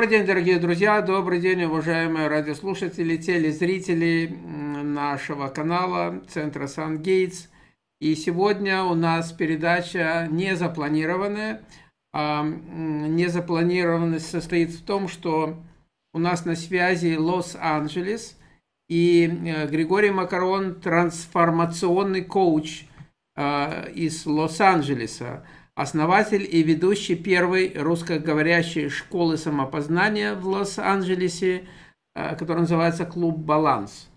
Добрый день, дорогие друзья, добрый день, уважаемые радиослушатели, телезрители нашего канала Центра Сан-Гейтс. И сегодня у нас передача незапланированная. Незапланированность состоит в том, что у нас на связи Лос-Анджелес и Григорий Макарон, трансформационный коуч из Лос-Анджелеса. Основатель и ведущий первой русскоговорящей школы самопознания в Лос-Анджелесе, которая называется «Клуб Баланс».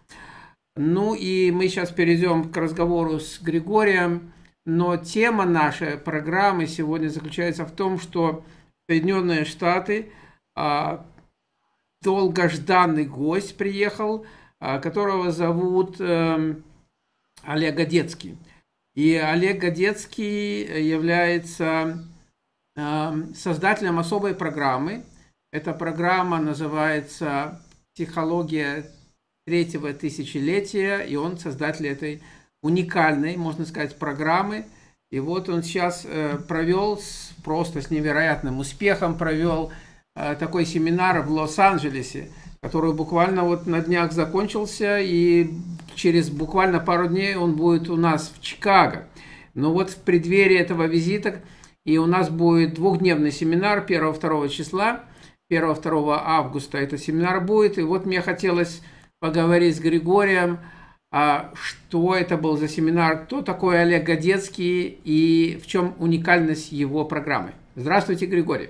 Ну и мы сейчас перейдем к разговору с Григорием, но тема нашей программы сегодня заключается в том, что Соединенные Штаты, долгожданный гость приехал, которого зовут Олег Гадецкий. И Олег Гадецкий является создателем особой программы. Эта программа называется «Психология третьего тысячелетия», и он создатель этой уникальной, можно сказать, программы. И вот он сейчас провел, просто с невероятным успехом провел такой семинар в Лос-Анджелесе, который буквально вот на днях закончился, и через буквально пару дней он будет у нас в Чикаго. Но вот в преддверии этого визита, и у нас будет двухдневный семинар 1-2 числа, 1-2 августа этот семинар будет. И вот мне хотелось поговорить с Григорием, что это был за семинар, кто такой Олег Гадецкий и в чем уникальность его программы. Здравствуйте, Григорий.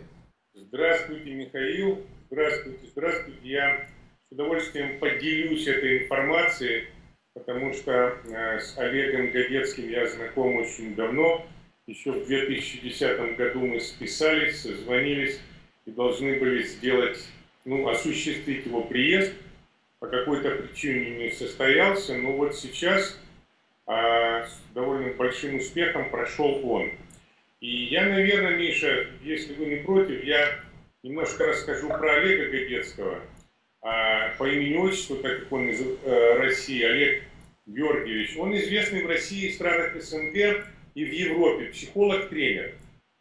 Здравствуйте, Михаил. Здравствуйте, здравствуйте. Я с удовольствием поделюсь этой информацией, потому что с Олегом Гадецким я знаком очень давно. Еще в 2010 году мы списались, созвонились и должны были сделать, осуществить его приезд. По какой-то причине не состоялся, но вот сейчас с довольно большим успехом прошел он. И я, наверное, Миша, если вы не против, я немножко расскажу про Олега Гадецкого. По имени-отчеству, так как он из России, Олег Георгиевич, он известный в России, в странах СНГ и в Европе, психолог-тренер.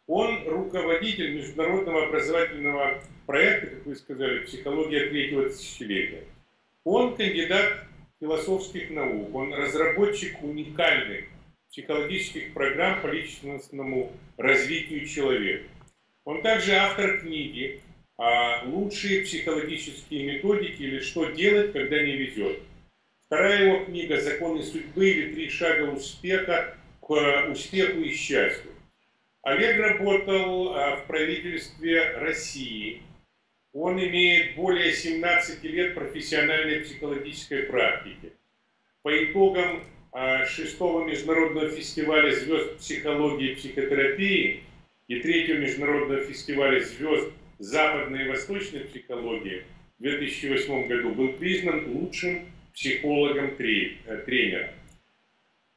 Он руководитель международного образовательного проекта, как вы сказали, «Психология третьего тысячелетия». Он кандидат философских наук, он разработчик уникальных психологических программ по личностному развитию человека. Он также автор книги «Лучшие психологические методики» или «Что делать, когда не везет». Вторая его книга «Законы судьбы» или «Три шага успеха к успеху и счастью». Олег работал в правительстве России. Он имеет более 17 лет профессиональной психологической практики. По итогам 6-го международного фестиваля звезд психологии и психотерапии и 3-го международного фестиваля звезд западной и восточной психологии в 2008 году был признан лучшим психологом-тренером.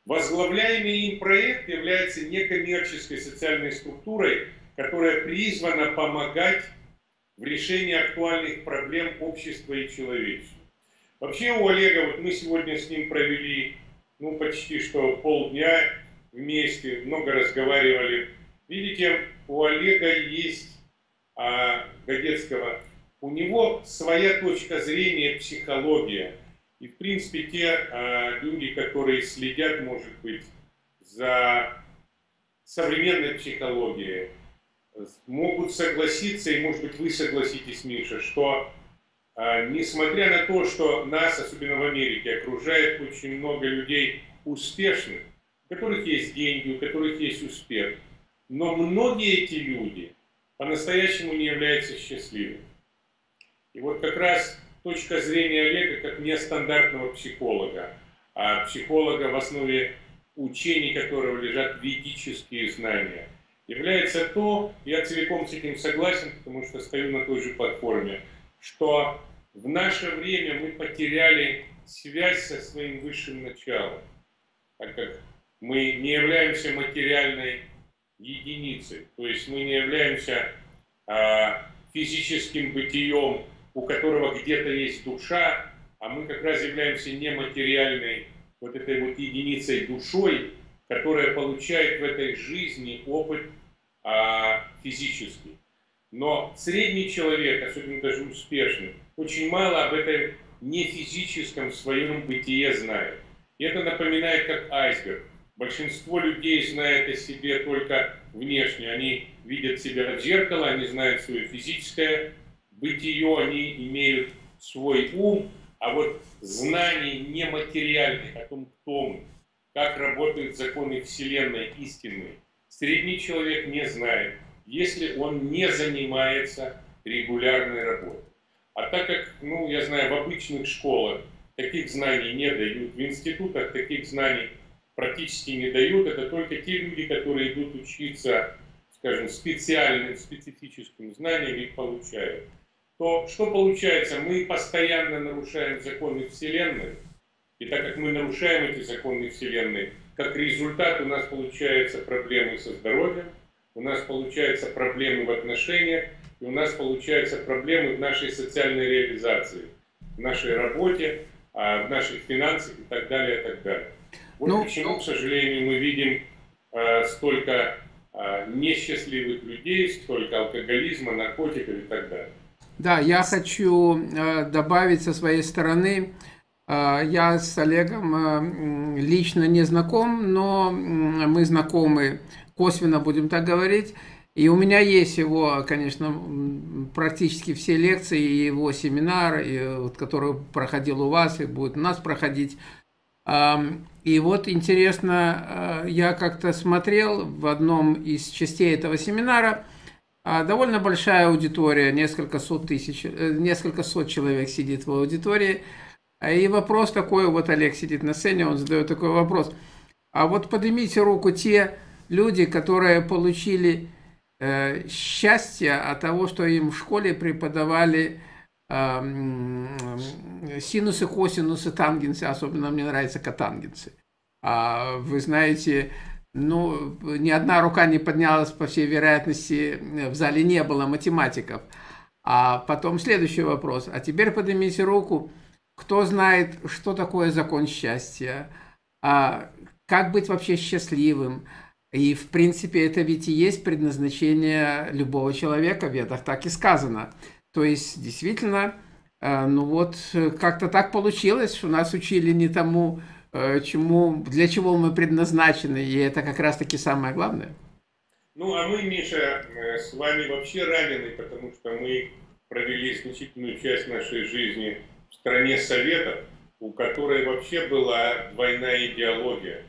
Возглавляемый им проект является некоммерческой социальной структурой, которая призвана помогать в решении актуальных проблем общества и человечества. Вообще у Олега, вот мы сегодня с ним провели почти что полдня вместе, много разговаривали. Видите, у Олега есть, Гадецкого, у него своя точка зрения, психология. И, в принципе, те люди, которые следят, может быть, за современной психологией, могут согласиться, и, может быть, вы согласитесь, Миша, что, несмотря на то, что нас, особенно в Америке, окружает очень много людей успешных, у которых есть деньги, у которых есть успех, но многие эти люди по-настоящему не являются счастливыми. И вот как раз точка зрения Олега как нестандартного психолога, а психолога, в основе учений которого лежат ведические знания, является то, я целиком с этим согласен, потому что стою на той же платформе, что в наше время мы потеряли связь со своим высшим началом, так как мы не являемся материальной единицей, то есть мы не являемся физическим бытием, у которого где-то есть душа, а мы как раз являемся нематериальной вот этой вот единицей душой, которая получает в этой жизни опыт физический. Но средний человек, особенно даже успешный, очень мало об этом нефизическом своем бытие знает. Это напоминает как айсберг. Большинство людей знает о себе только внешне. Они видят себя в зеркало, они знают свое физическое бытие, они имеют свой ум. А вот знаний нематериальных о том, кто мы, как работают законы Вселенной истинные, средний человек не знает, если он не занимается регулярной работой. А так как, ну, я знаю, в обычных школах таких знаний не дают, в институтах таких знаний практически не дают, это только те люди, которые идут учиться, скажем, специальным, специфическим знаниям, их получают. То что получается? Мы постоянно нарушаем законы Вселенной, и так как мы нарушаем эти законы Вселенной, как результат у нас получаются проблемы со здоровьем, у нас получаются проблемы в отношениях, и у нас получаются проблемы в нашей социальной реализации, в нашей работе, в наших финансах и так далее, и так далее. Вот почему, к сожалению, мы видим столько несчастливых людей, столько алкоголизма, наркотиков и так далее. Да, я хочу добавить со своей стороны. Я с Олегом лично не знаком, но мы знакомы косвенно, будем так говорить. И у меня есть его, конечно, практически все лекции, и его семинар, и вот, который проходил у вас и будет у нас проходить. И вот интересно, я как-то смотрел в одном из частей этого семинара, довольно большая аудитория, несколько сот человек сидит в аудитории. И вопрос такой, вот Олег сидит на сцене, он задает такой вопрос. А вот поднимите руку те люди, которые получили счастье от того, что им в школе преподавали синусы, косинусы, тангенсы. Особенно мне нравятся котангенсы. Вы знаете... Ну, ни одна рука не поднялась, по всей вероятности, в зале не было математиков. А потом следующий вопрос. А теперь поднимите руку, кто знает, что такое закон счастья, как быть вообще счастливым. И, в принципе, это ведь и есть предназначение любого человека, в Ведах так и сказано. То есть, действительно, ну вот, как-то так получилось, что нас учили не тому, для чего мы предназначены, и это как раз-таки самое главное. Ну, а мы, Миша, с вами вообще ранены, потому что мы провели значительную часть нашей жизни в стране Советов, у которой вообще была двойная идеология.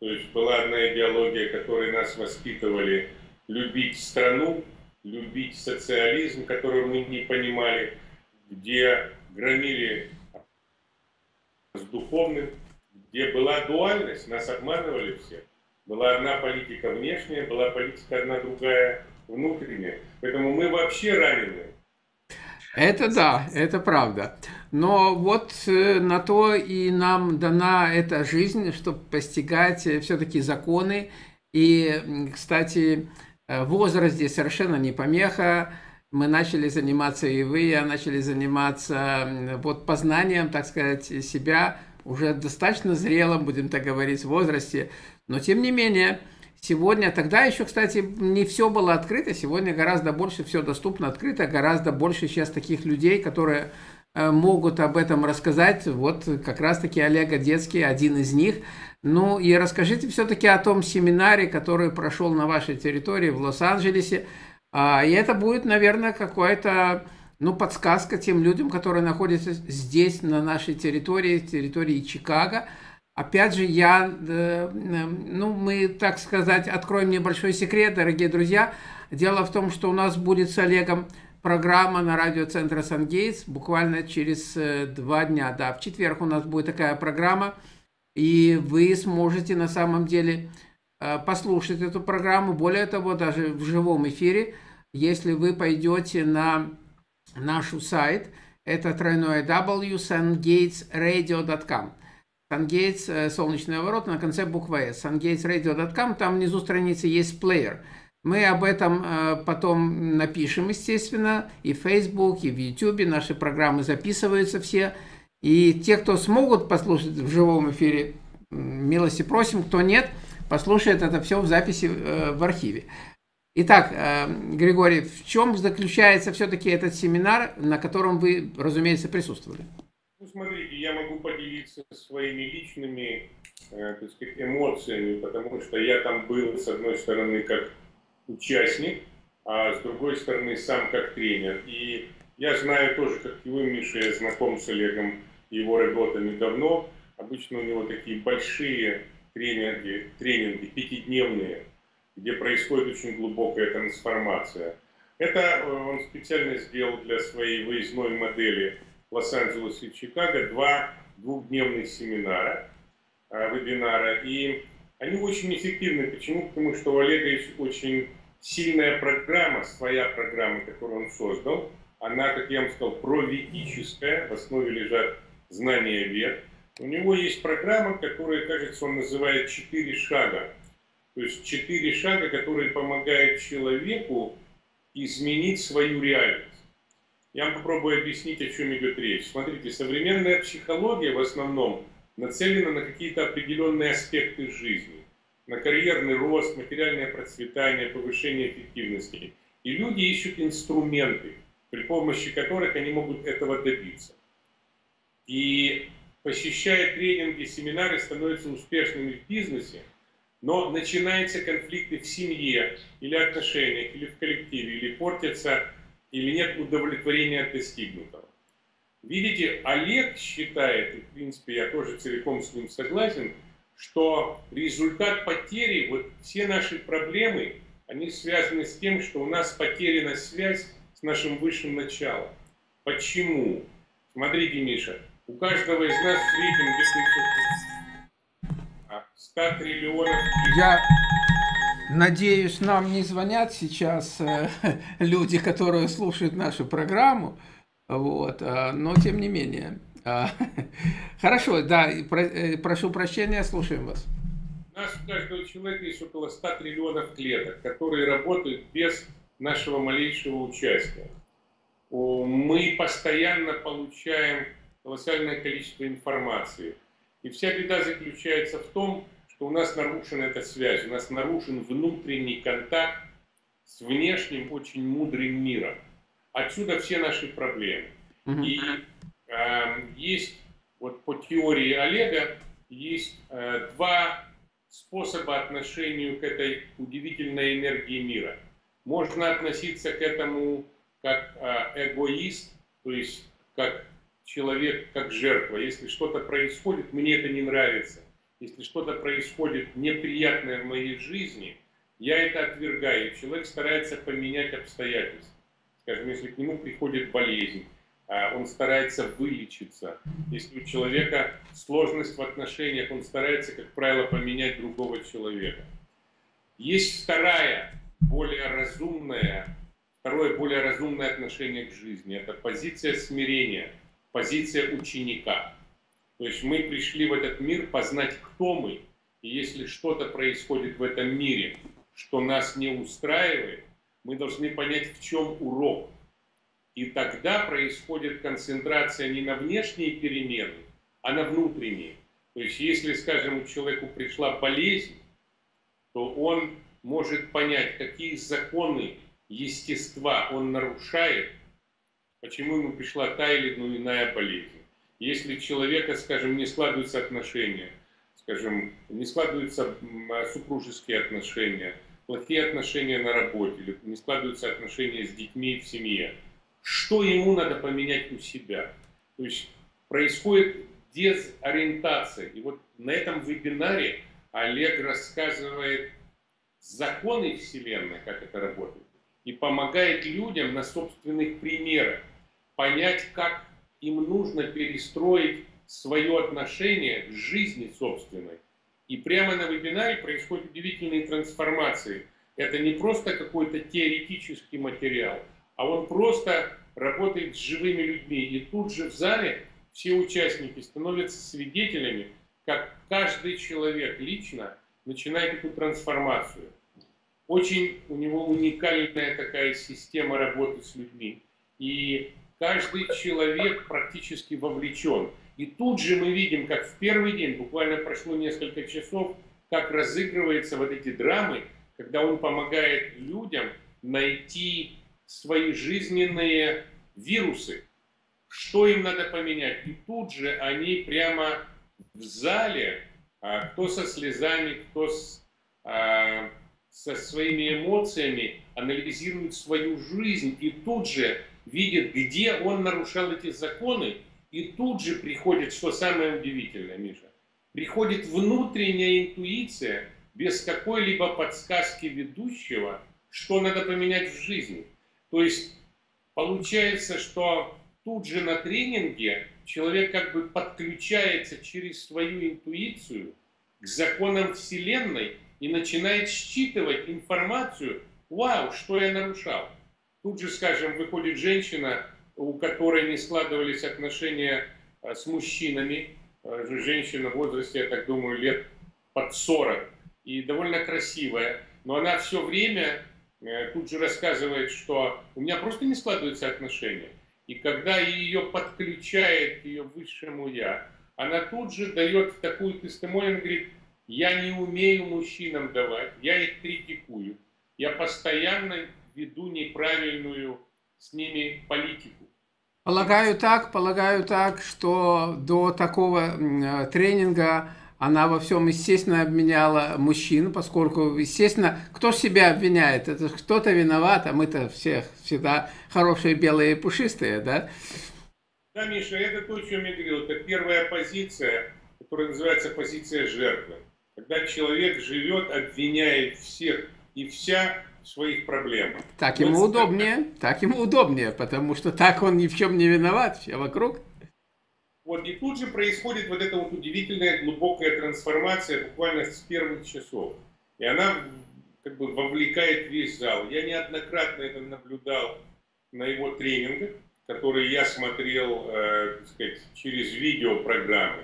То есть была одна идеология, которой нас воспитывали любить страну, любить социализм, который мы не понимали, где громили с духовным, где была дуальность, нас обманывали все. Была одна политика внешняя, была политика одна другая внутренняя. Поэтому мы вообще ранены. Это да, это правда. Но вот на то и нам дана эта жизнь, чтобы постигать все-таки законы. И, кстати, возраст здесь совершенно не помеха. Мы начали заниматься, и вы, я начали заниматься вот познанием, так сказать, себя, уже достаточно зрелом, будем так говорить, в возрасте. Но, тем не менее, сегодня, тогда еще, кстати, не все было открыто, сегодня гораздо больше все доступно, открыто, гораздо больше сейчас таких людей, которые могут об этом рассказать. Вот как раз-таки Олег Гадецкий, один из них. Ну и расскажите все-таки о том семинаре, который прошел на вашей территории в Лос-Анджелесе. И это будет, наверное, какое-то... Ну, подсказка тем людям, которые находятся здесь, на нашей территории, территории Чикаго. Опять же, я, ну, мы, так сказать, откроем небольшой секрет, дорогие друзья. Дело в том, что у нас будет с Олегом программа на радиоцентре Сан-Гейтс буквально через 2 дня. Да, в четверг у нас будет такая программа, и вы сможете на самом деле послушать эту программу. Более того, даже в живом эфире, если вы пойдете на... нашу сайт, это www.sungatesradio.com. Sungates, солнечный оборот, на конце буква S. sungatesradio.com, там внизу страницы есть плеер. Мы об этом потом напишем, естественно, и в Facebook, и в YouTube, наши программы записываются все. И те, кто смогут послушать в живом эфире, милости просим, кто нет, послушает это все в записи в архиве. Итак, Григорий, в чем заключается все-таки этот семинар, на котором вы, разумеется, присутствовали? Ну, смотрите, я могу поделиться своими личными, так сказать, эмоциями, потому что я там был, с одной стороны, как участник, а с другой стороны, сам как тренер. И я знаю тоже, как и вы, Миша, я знаком с Олегом, его работами давно. Обычно у него такие большие тренинги пятидневные, где происходит очень глубокая трансформация. Это он специально сделал для своей выездной модели Лос-Анджелес и Чикаго два двухдневных семинара, вебинара. И они очень эффективны. Почему? Потому что у Олега есть очень сильная программа, своя программа, которую он создал. Она, как я вам сказал, проведическая, в основе лежат знания вед. У него есть программа, которая, кажется, он называет «Четыре шага». То есть 4 шага, которые помогают человеку изменить свою реальность. Я вам попробую объяснить, о чем идет речь. Смотрите, современная психология в основном нацелена на какие-то определенные аспекты жизни. На карьерный рост, материальное процветание, повышение эффективности. И люди ищут инструменты, при помощи которых они могут этого добиться. И посещая тренинги, семинары, становятся успешными в бизнесе. Но начинаются конфликты в семье, или отношениях, или в коллективе, или портятся, или нет удовлетворения от достигнутого. Видите, Олег считает, и в принципе я тоже целиком с ним согласен, что результат потери, вот все наши проблемы, они связаны с тем, что у нас потеряна связь с нашим высшим началом. Почему? Смотрите, Миша, у каждого из нас в среднем 100 триллионов. Я надеюсь, нам не звонят сейчас люди, которые слушают нашу программу, вот, но тем не менее. Хорошо, да, прошу прощения, слушаем вас. У нас у каждого человека есть около 100 триллионов клеток, которые работают без нашего малейшего участия. Мы постоянно получаем колоссальное количество информации. И вся беда заключается в том, что у нас нарушена эта связь, у нас нарушен внутренний контакт с внешним, очень мудрым миром. Отсюда все наши проблемы. И есть, вот по теории Олега, есть два способа отношения к этой удивительной энергии мира. Можно относиться к этому как эгоист, то есть как человек как жертва. Если что-то происходит, мне это не нравится. Если что-то происходит неприятное в моей жизни, я это отвергаю. И человек старается поменять обстоятельства. Скажем, если к нему приходит болезнь, он старается вылечиться. Если у человека сложность в отношениях, он старается, как правило, поменять другого человека. Есть второе более разумное отношение к жизни. Это позиция смирения. Позиция ученика. То есть мы пришли в этот мир познать, кто мы. И если что-то происходит в этом мире, что нас не устраивает, мы должны понять, в чем урок. И тогда происходит концентрация не на внешние перемены, а на внутренние. То есть если, скажем, у человека пришла болезнь, то он может понять, какие законы естества он нарушает, почему ему пришла та или иная болезнь. Если человека, скажем, не складываются отношения, скажем, не складываются супружеские отношения, плохие отношения на работе, или не складываются отношения с детьми в семье, что ему надо поменять у себя? То есть происходит дезориентация. И вот на этом вебинаре Олег рассказывает законы Вселенной, как это работает, и помогает людям на собственных примерах понять, как им нужно перестроить свое отношение к жизни собственной. И прямо на вебинаре происходят удивительные трансформации. Это не просто какой-то теоретический материал, а он просто работает с живыми людьми. И тут же в зале все участники становятся свидетелями, как каждый человек лично начинает эту трансформацию. Очень у него уникальная такая система работы с людьми. И каждый человек практически вовлечен. И тут же мы видим, как в первый день, буквально прошло несколько часов, как разыгрываются вот эти драмы, когда он помогает людям найти свои жизненные вирусы, что им надо поменять. И тут же они прямо в зале, кто со слезами, кто со своими эмоциями, анализирует свою жизнь и тут же видит, где он нарушал эти законы, и тут же приходит, что самое удивительное, Миша, приходит внутренняя интуиция без какой-либо подсказки ведущего, что надо поменять в жизни. То есть получается, что тут же на тренинге человек как бы подключается через свою интуицию к законам Вселенной и начинает считывать информацию, вау, что я нарушал. Тут же, скажем, выходит женщина, у которой не складывались отношения с мужчинами, женщина в возрасте, я так думаю, лет под 40, и довольно красивая, но она все время тут же рассказывает, что у меня просто не складываются отношения. И когда ее подключает к ее высшему «я», она тут же дает такую тестимонию, говорит, я не умею мужчинам давать, я их критикую, я постоянно веду неправильную с ними политику. Полагаю так, что до такого тренинга она во всем, естественно, обвиняла мужчин, поскольку, естественно, кто себя обвиняет? Это кто-то виноват, а мы-то все всегда хорошие, белые и пушистые, да? Да, Миша, это то, о чем я говорил. Это первая позиция, которая называется позиция жертвы. Когда человек живет, обвиняет всех и вся в своих проблемах. Так ему удобнее, потому что так он ни в чем не виноват, все вокруг. Вот, и тут же происходит вот эта вот удивительная глубокая трансформация буквально с первых часов. И она как бы вовлекает весь зал. Я неоднократно это наблюдал на его тренингах, которые я смотрел, так сказать, через видеопрограммы.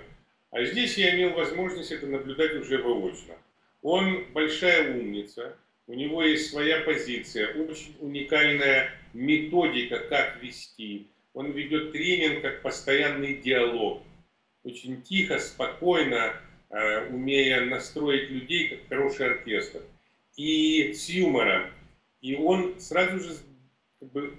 А здесь я имел возможность это наблюдать уже воочно. Он большая умница, у него есть своя позиция, очень уникальная методика, как вести. Он ведет тренинг как постоянный диалог, очень тихо, спокойно, умея настроить людей, как хороший оркестр, и с юмором. И он сразу же как бы,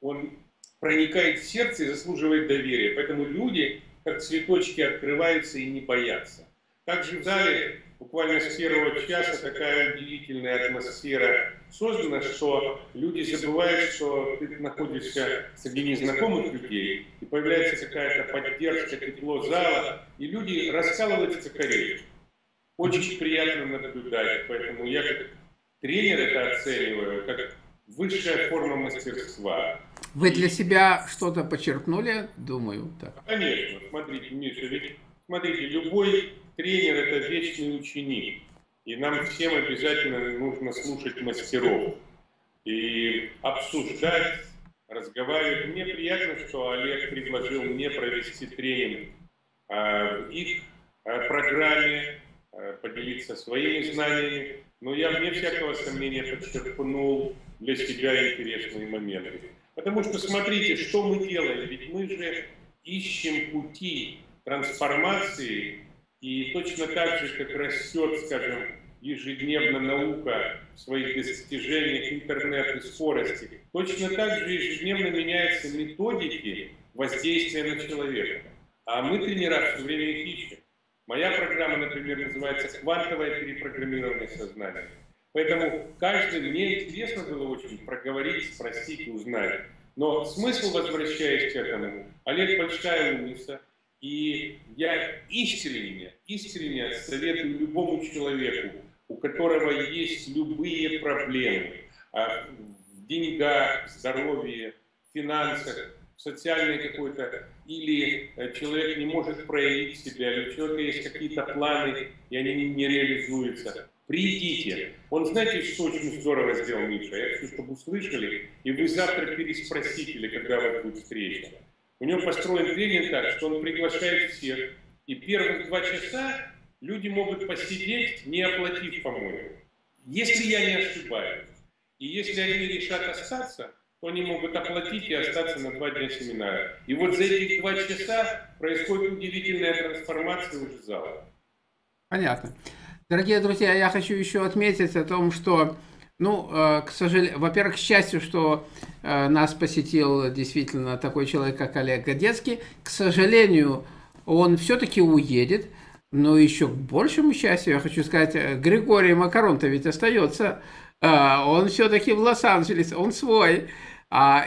он проникает в сердце и заслуживает доверия. Поэтому люди, как цветочки, открываются и не боятся. Также в зале буквально с первого часа такая удивительная атмосфера создана, что люди забывают, что ты находишься среди незнакомых людей, и появляется какая-то поддержка, тепло зала, и люди раскалываются корректно. Очень приятно наблюдать, поэтому я как тренер это оцениваю, как высшая форма мастерства. Вы для себя что-то почерпнули, думаю, так? Конечно, смотрите, Миша, ведь смотрите, любой тренер – это вечный ученик, и нам всем обязательно нужно слушать мастеров и обсуждать, разговаривать. Мне приятно, что Олег предложил мне провести тренинг в их программе, поделиться своими знаниями, но я вне всякого сомнения подчеркнул для себя интересные моменты. Потому что смотрите, что мы делаем, ведь мы же ищем пути трансформации, и точно так же, как растет, скажем, ежедневно наука в своих достижениях интернета и скорости, точно так же ежедневно меняются методики воздействия на человека. А мы тренера все время их ищем. Моя программа, например, называется «Квантовое перепрограммированное сознание». Поэтому каждый, мне интересно было очень проговорить, спросить и узнать. Но смысл, возвращаясь к этому, Олег большая умница. И я искренне советую любому человеку, у которого есть любые проблемы в деньгах, здоровье, финансах, социальной какой-то, или человек не может проявить себя, или у человека есть какие-то планы, и они не реализуются. Придите. Он, знаете, что очень здорово сделал, Миша? Я хочу, чтобы услышали, и вы завтра переспросите, или когда у вас будет встреча. У него построен тренинг так, что он приглашает всех. И первые 2 часа люди могут посидеть, не оплатив, по-моему. Если я не ошибаюсь. И если они решат остаться, то они могут оплатить и остаться на 2 дня семинара. И вот за эти 2 часа происходит удивительная трансформация уже зала. Понятно. Дорогие друзья, я хочу еще отметить о том, что, ну, к сожалению, во-первых, к счастью, что нас посетил действительно такой человек, как Олег Гадецкий. К сожалению, он все-таки уедет, но еще к большему счастью, я хочу сказать, Григорий Макарон-то ведь остается, он все-таки в Лос-Анджелесе, он свой. И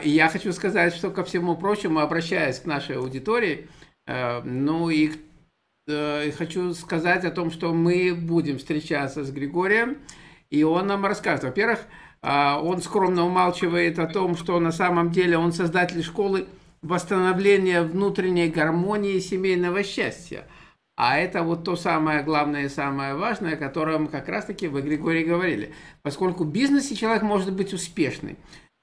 я хочу сказать, что, ко всему прочему, обращаясь к нашей аудитории, ну и хочу сказать о том, что мы будем встречаться с Григорием, и он нам расскажет. Во-первых, он скромно умалчивает о том, что на самом деле он создатель школы восстановления внутренней гармонии и семейного счастья. А это вот то самое главное и самое важное, о котором как раз-таки вы, Григорий, говорили. Поскольку в бизнесе человек может быть успешный.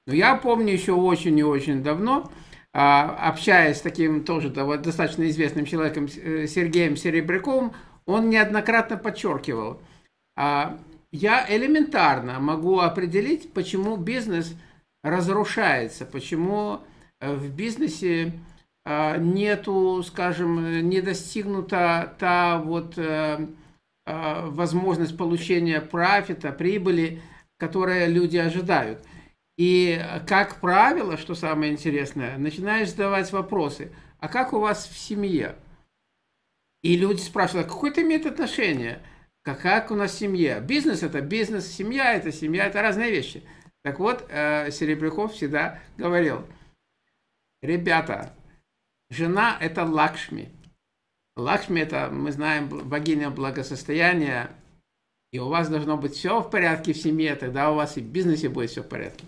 Но я помню еще очень и очень давно, общаясь с таким тоже достаточно известным человеком Сергеем Серебряковым, он неоднократно подчеркивал: я элементарно могу определить, почему бизнес разрушается, почему в бизнесе нету, скажем, не достигнута та вот возможность получения профита, прибыли, которую люди ожидают. И, как правило, что самое интересное, начинаешь задавать вопросы: а как у вас в семье? И люди спрашивают: а какое это имеет отношение? Как у нас семья? Бизнес – это бизнес, семья – это семья, это разные вещи. Так вот, Серебряков всегда говорил: ребята, жена – это Лакшми. Лакшми – это, мы знаем, богиня благосостояния, и у вас должно быть все в порядке в семье, тогда у вас и в бизнесе будет все в порядке.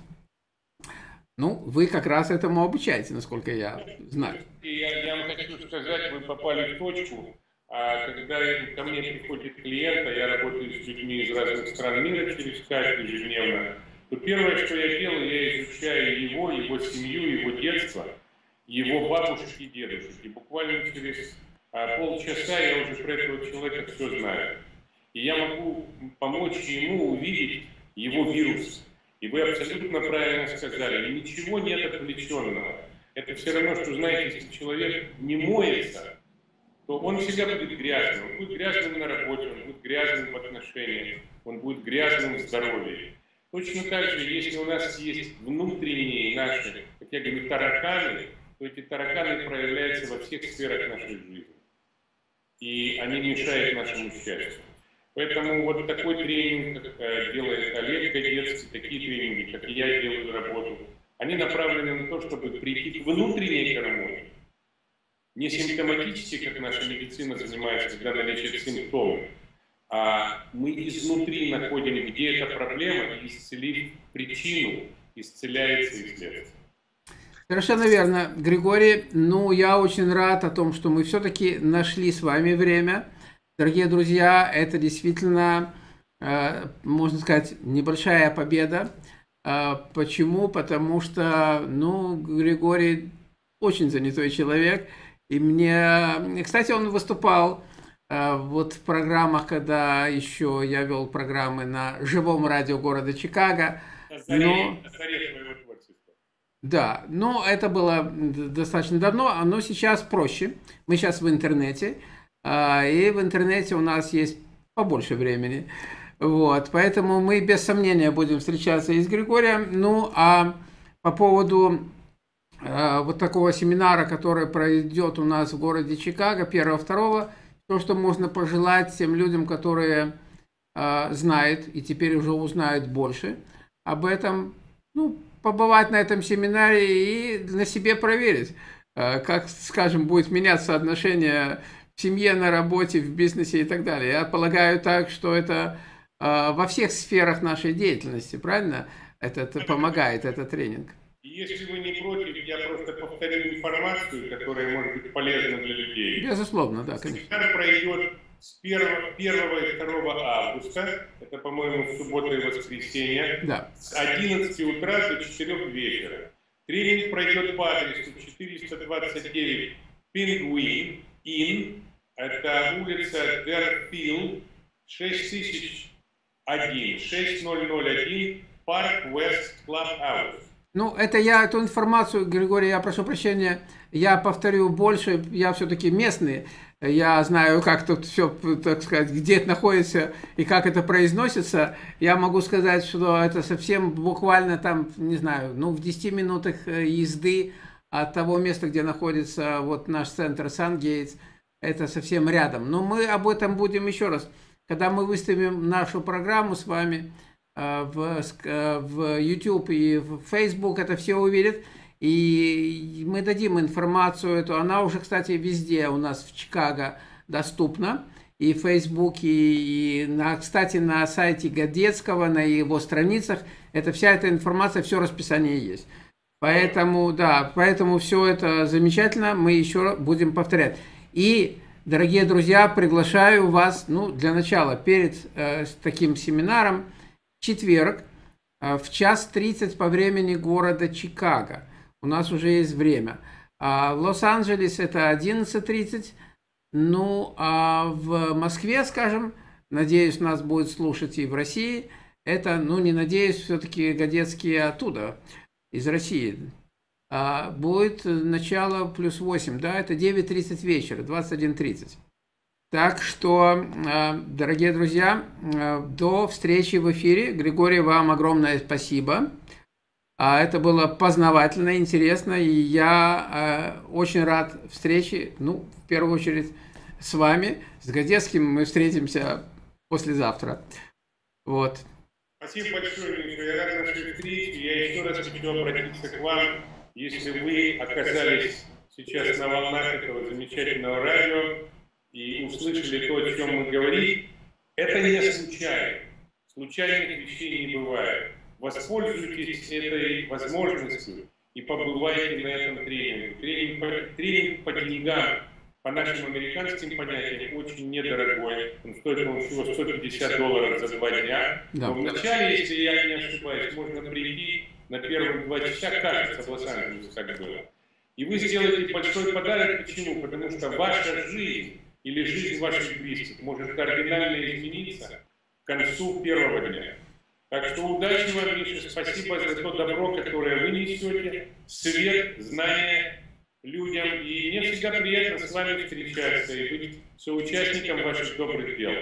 Ну, вы как раз этому обучаете, насколько я знаю. И я вам хочу сказать, вы попали в точку. Когда ко мне приходит клиент, а я работаю с людьми из разных стран мира через Skype ежедневно, то первое, что я делаю, я изучаю его семью, его детство, его бабушек и дедушек. И буквально через полчаса я уже про этого человека все знаю. И я могу помочь ему увидеть его вирус. И вы абсолютно правильно сказали, ничего нет отвлеченного. Это все равно, что, знаете, если человек не моется, то он всегда будет грязным. Он будет грязным на работе, он будет грязным в отношениях, он будет грязным в здоровье. Точно так же, если у нас есть внутренние наши, как я говорю, тараканы, то эти тараканы проявляются во всех сферах нашей жизни. И они мешают нашему счастью. Поэтому вот такой тренинг, как делает Олег Гадецкий, такие тренинги, как я делаю работу, они направлены на то, чтобы прийти к внутренней гармонии. Не симптоматически, как наша медицина занимается, когда она лечит симптомы, а мы изнутри находим, где эта проблема, и исцелив причину, исцеляется и следствие. Совершенно верно, Григорий. Ну, я очень рад о том, что мы все-таки нашли с вами время. Дорогие друзья, это действительно, можно сказать, небольшая победа. Почему? Потому что, ну, Григорий очень занятой человек. И мне, кстати, он выступал вот в программах, когда еще я вел программы на живом радио города Чикаго. Да, но это было достаточно давно, оно сейчас проще. Мы сейчас в интернете. И в интернете у нас есть побольше времени. Вот, поэтому мы без сомнения будем встречаться и с Григорием. Ну, а по поводу вот такого семинара, который пройдет у нас в городе Чикаго 1-2, то, что можно пожелать тем людям, которые знают и теперь уже узнают больше об этом, ну, побывать на этом семинаре и на себе проверить, как, скажем, будет меняться отношение в семье, на работе, в бизнесе и так далее. Я полагаю так, что это во всех сферах нашей деятельности, правильно? Это помогает, этот тренинг. Если вы не против, я просто повторю информацию, которая может быть полезна для людей. Безусловно, да, конечно. Семинар пройдет с 1 и 2 августа, это, по-моему, суббота и воскресенье, да, с 11 утра до 4 вечера. Тренинг пройдет по адресу 429 Penguin Inn, это улица Дерфилл, 6001, 6001, Park West Clubhouse. Ну, это я эту информацию, Григорий, я прошу прощения, я повторю больше, я все-таки местный, я знаю, как тут все, так сказать, где это находится и как это произносится. Я могу сказать, что это совсем буквально там, не знаю, ну, в 10 минутах езды от того места, где находится вот наш центр Сан-Гейтс, это совсем рядом. Но мы об этом будем еще раз, когда мы выставим нашу программу с вами. В YouTube и в Facebook это все увидят, и мы дадим информацию эту. Она уже, кстати, везде у нас в Чикаго доступна, и в Facebook, и на, кстати, на сайте Гадецкого, на его страницах, это вся эта информация, все расписание есть. Поэтому, да, поэтому все это замечательно, мы еще будем повторять. И, дорогие друзья, приглашаю вас, ну, для начала, перед таким семинаром, четверг в 1:30 по времени города Чикаго. У нас уже есть время. Лос-Анджелес это 11:30. Ну, а в Москве, скажем, надеюсь, нас будет слушать и в России. Это, ну, не надеюсь, все-таки Гадецкий оттуда, из России. Будет начало +8, да, это 9:30 вечера, 21:30. Так что, дорогие друзья, до встречи в эфире. Григорий, вам огромное спасибо. Это было познавательно, интересно, и я очень рад встрече, ну, в первую очередь, с вами. С Гадецким мы встретимся послезавтра. Вот. Спасибо большое, я рад нашей встрече. Я еще раз хочу обратиться к вам, если вы оказались сейчас на волнах этого замечательного радио, и услышали то, о чем мы говорим, это не случайно. Случайных вещей не бывает. Воспользуйтесь этой возможностью и побывайте на этом тренинге. Тренинг по деньгам, по нашим американским понятиям, очень недорогой. Он стоит всего $150 за 2 дня. Но вначале, если я не ошибаюсь, можно прийти на первых 2 часа, кажется, в Лос-Анджелесе так было. И вы сделаете большой подарок. Почему? Потому что ваша жизнь или жизнь ваших близких может кардинально измениться к концу первого дня. Так что удачи вам, Миша, спасибо за то добро, которое вы несете, свет, знания людям. И мне всегда приятно с вами встречаться и быть соучастником ваших добрых дел.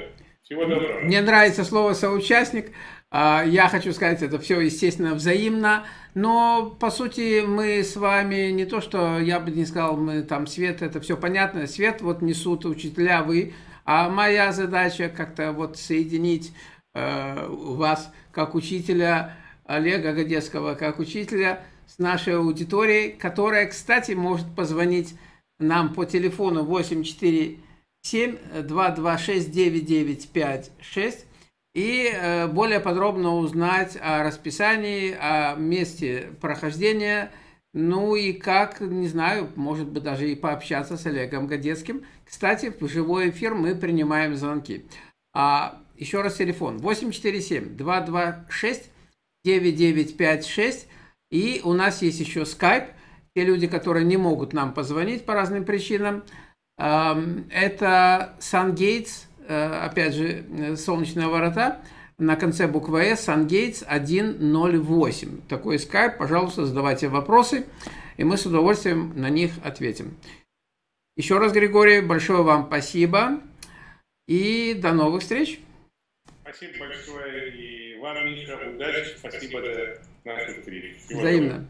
Всего доброго. Мне нравится слово «соучастник». Я хочу сказать, это все, естественно, взаимно, но, по сути, мы с вами не то, что, я бы не сказал, мы там свет, это все понятно, свет вот несут учителя вы, а моя задача как-то вот соединить вас как учителя, Олега Гадецкого как учителя, с нашей аудиторией, которая, кстати, может позвонить нам по телефону 847-226-9956, и более подробно узнать о расписании, о месте прохождения, ну и как, не знаю, может быть даже и пообщаться с Олегом Гадецким. Кстати, в живой эфир мы принимаем звонки. Еще раз телефон 847-226-9956. И у нас есть еще Skype. Те люди, которые не могут нам позвонить по разным причинам. Это Сан-Гейтс. Опять же, солнечные ворота, на конце буква «С», Сан-Гейтс 108. Такой скайп, пожалуйста, задавайте вопросы, и мы с удовольствием на них ответим. Еще раз, Григорий, большое вам спасибо, и до новых встреч. Спасибо большое, и вам, Миша, удачи, спасибо за нашу встречу. Взаимно.